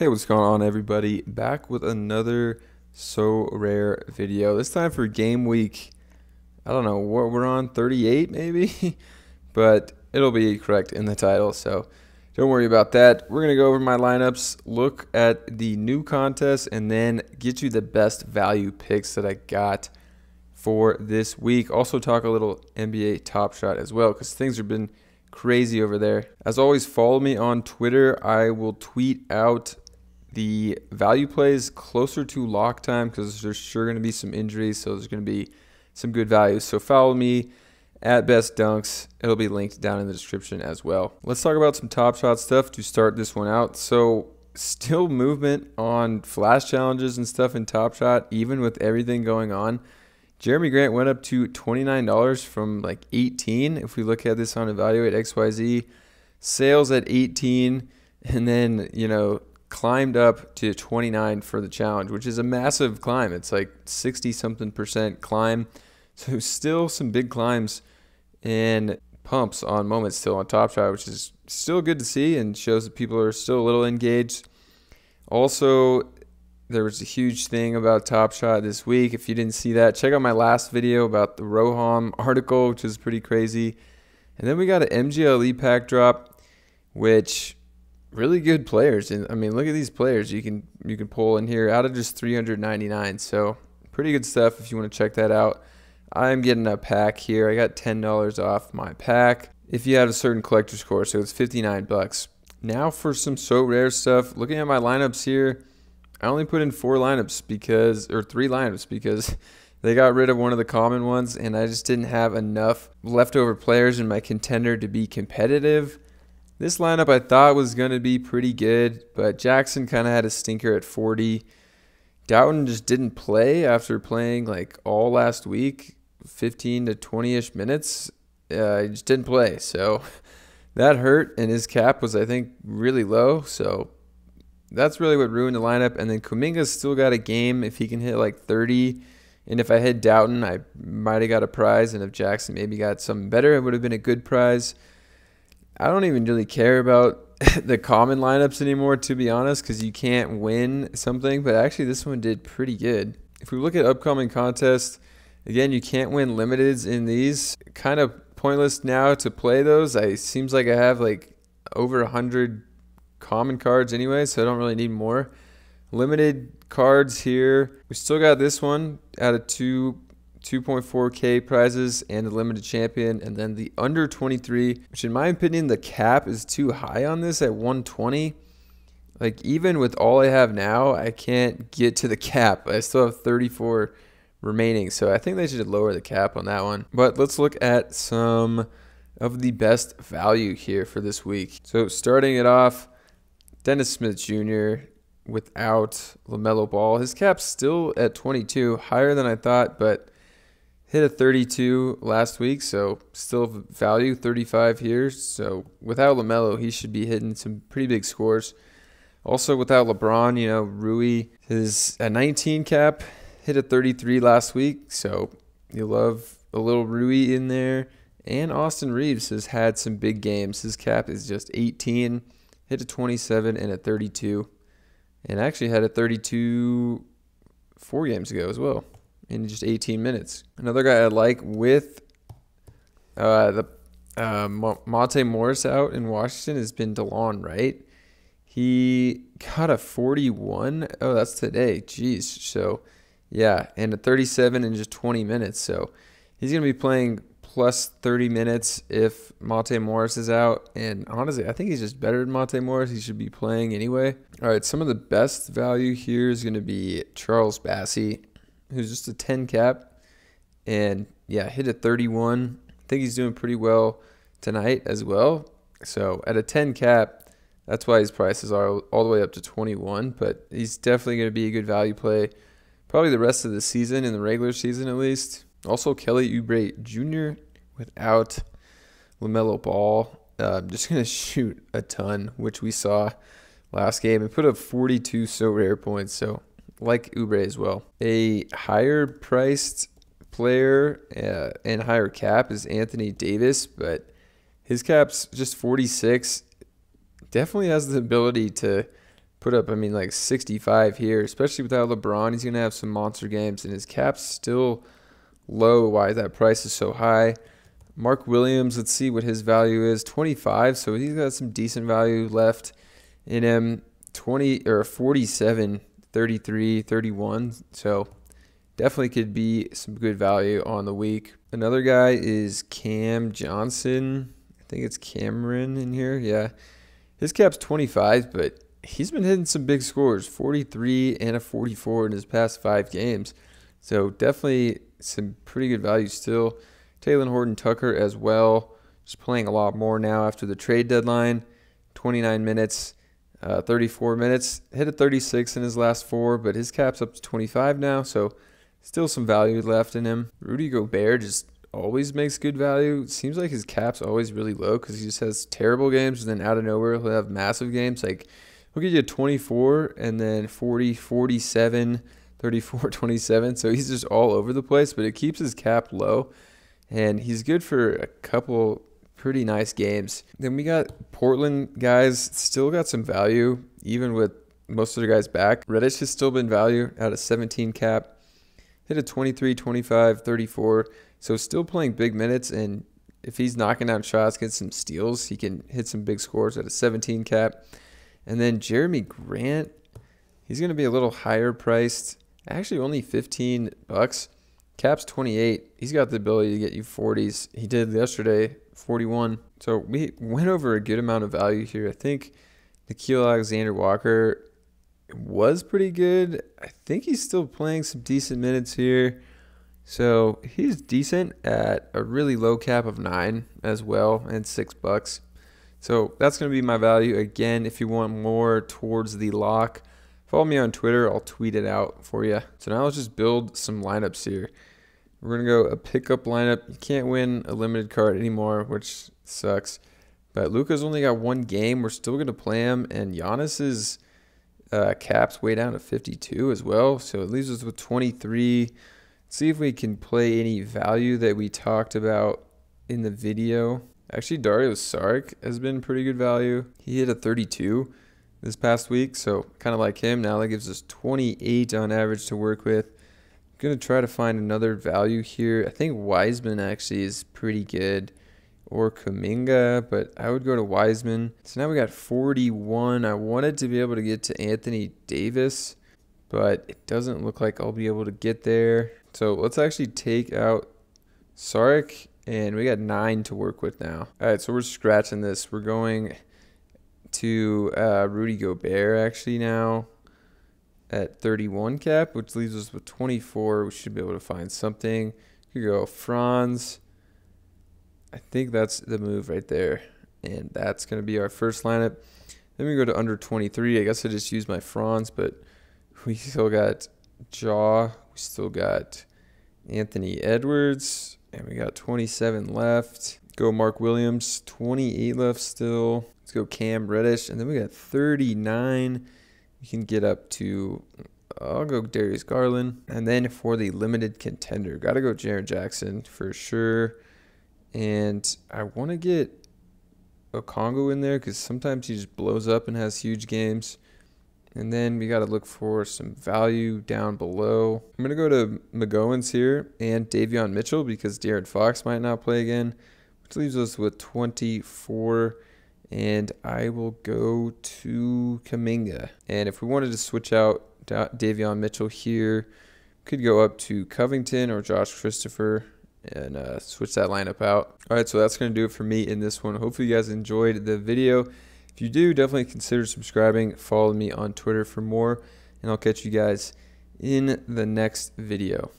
Hey, what's going on, everybody? Back with another So Rare video. This time for game week, I don't know what we're on, 38 maybe? But it'll be correct in the title, so don't worry about that. We're going to go over my lineups, look at the new contest, and then get you the best value picks that I got for this week. Also talk a little NBA Top Shot as well, because things have been crazy over there. As always, follow me on Twitter. I will tweet out the value plays closer to lock time because there's sure going to be some injuries, so there's going to be some good values. So follow me at Best Dunks. It'll be linked down in the description as well. Let's talk about some Top Shot stuff to start this one out. So still movement on flash challenges and stuff in Top Shot, even with everything going on. Jerami Grant went up to $29 from like 18. If we look at this on Evaluate XYZ, sales at 18, and then, you know, climbed up to 29 for the challenge, which is a massive climb. It's like 60-something% climb. So still some big climbs and pumps on moments still on Top Shot, which is still good to see and shows that people are still a little engaged. Also, there was a huge thing about Top Shot this week. If you didn't see that, check out my last video about the Roham article, which is pretty crazy. And then we got an MGLE pack drop, which really good players. And I mean, look at these players you can pull in here out of just 399. So pretty good stuff if you want to check that out. I'm getting a pack here. I got $10 off my pack if you had a certain collector score, so it's 59 bucks. Now for some So Rare stuff. Looking at my lineups here, I only put in three lineups because they got rid of one of the common ones, and I just didn't have enough leftover players in my contender to be competitive. This lineup I thought was going to be pretty good, but Jackson kind of had a stinker at 40. Doughton just didn't play after playing like all last week, 15 to 20-ish minutes. He just didn't play, so that hurt, and his cap was, I think, really low, so that's really what ruined the lineup. And then Kuminga's still got a game if he can hit like 30. And if I hit Doughton, I might have got a prize. And if Jackson maybe got something better, it would have been a good prize. I don't even really care about the common lineups anymore, to be honest, because you can't win something. But actually, this one did pretty good. If we look at upcoming contests, again, you can't win limiteds in these. Kind of pointless now to play those. It seems like I have like over 100 common cards anyway, so I don't really need more limited cards here. We still got this one out of 2.4k prizes and a limited champion, and then the under 23, which in my opinion the cap is too high on this at 120. Like, even with all I have now, I can't get to the cap. I still have 34 remaining, so I think they should lower the cap on that one. But let's look at some of the best value here for this week. So starting it off, Dennis Smith Jr. without LaMelo Ball. His cap's still at 22, higher than I thought, but hit a 32 last week, so still value 35 here. So without LaMelo, he should be hitting some pretty big scores. Also without LeBron, you know, Rui is a 19 cap, hit a 33 last week, so you love a little Rui in there. And Austin Reeves has had some big games. His cap is just 18. Hit a 27 and a 32, and actually had a 32 4 games ago as well in just 18 minutes. Another guy I like with Monte Morris out in Washington has been Delon, right? He got a 41. Oh, that's today. Jeez. So, yeah, and a 37 in just 20 minutes. So he's going to be playing plus 30 minutes if Monte Morris is out. And honestly, I think he's just better than Monte Morris. He should be playing anyway. All right, some of the best value here is going to be Charles Bassey, who's just a 10 cap. And, yeah, hit a 31. I think he's doing pretty well tonight as well. So at a 10 cap, that's why his prices are all the way up to 21. But he's definitely going to be a good value play probably the rest of the season, in the regular season at least. Also, Kelly Oubre Jr. without LaMelo Ball. Just going to shoot a ton, which we saw last game, and put up 42 So Rare points, so like Oubre as well. A higher-priced player and higher cap is Anthony Davis, but his cap's just 46. Definitely has the ability to put up, I mean, like 65 here, especially without LeBron. He's going to have some monster games, and his cap's still low. Why that price is so high. Mark Williams, let's see what his value is, 25, so he's got some decent value left in him, 20 or 47, 33, 31, so definitely could be some good value on the week. Another guy is Cam Johnson. I think it's Cameron in here, yeah. His cap's 25, but he's been hitting some big scores, 43 and a 44 in his past 5 games, so definitely some pretty good value still. Talen Horton Tucker as well, just playing a lot more now after the trade deadline. 29 minutes, 34 minutes, hit a 36 in his last 4, but his cap's up to 25 now, so still some value left in him. Rudy Gobert just always makes good value. It seems like his cap's always really low because he just has terrible games, and then out of nowhere he'll have massive games. Like he'll get you a 24 and then 40, 47, 34, 27, so he's just all over the place, but it keeps his cap low. And he's good for a couple pretty nice games. Then we got Portland guys, still got some value, even with most of their guys back. Reddish has still been value out of 17 cap. Hit a 23, 25, 34. So still playing big minutes. And if he's knocking down shots, gets some steals, he can hit some big scores at a 17 cap. And then Jerami Grant, he's going to be a little higher priced. Actually only 15 bucks. Cap's 28. He's got the ability to get you 40s. He did yesterday, 41. So we went over a good amount of value here. I think Nikhil Alexander-Walker was pretty good. I think he's still playing some decent minutes here. So he's decent at a really low cap of 9 as well and $6. So that's going to be my value. Again, if you want more towards the lock, follow me on Twitter. I'll tweet it out for you. So now let's just build some lineups here. We're going to go a pickup lineup. You can't win a limited card anymore, which sucks. But Luka's only got 1 game. We're still going to play him. And Giannis's cap's way down to 52 as well. So it leaves us with 23. Let's see if we can play any value that we talked about in the video. Actually, Dario Saric has been pretty good value. He hit a 32 this past week. So kind of like him. Now that gives us 28 on average to work with. Going to try to find another value here. I think Wiseman actually is pretty good, or Kuminga, but I would go to Wiseman. So now we got 41. I wanted to be able to get to Anthony Davis, but it doesn't look like I'll be able to get there. So let's actually take out Saric, and we got 9 to work with now. All right, so we're scratching this. We're going to Rudy Gobert actually now at 31 cap, which leaves us with 24. We should be able to find something. You go Franz. I think that's the move right there. And that's going to be our first lineup. Then we go to under 23. I guess I just used my Franz, but we still got Jaw. We still got Anthony Edwards. And we got 27 left. Go Mark Williams, 28 left still. Let's go Cam Reddish. And then we got 39. You can get up to, I'll go Darius Garland. And then for the limited contender, got to go Jaren Jackson for sure. And I want to get Okongwu in there because sometimes he just blows up and has huge games. And then we got to look for some value down below. I'm going to go to McGowan's here and Davion Mitchell because De'Aaron Fox might not play again, which leaves us with 24. And I will go to Kuminga. And if we wanted to switch out Davion Mitchell here, could go up to Covington or Josh Christopher and switch that lineup out. All right, so that's going to do it for me in this one. Hopefully you guys enjoyed the video. If you do, definitely consider subscribing. Follow me on Twitter for more, and I'll catch you guys in the next video.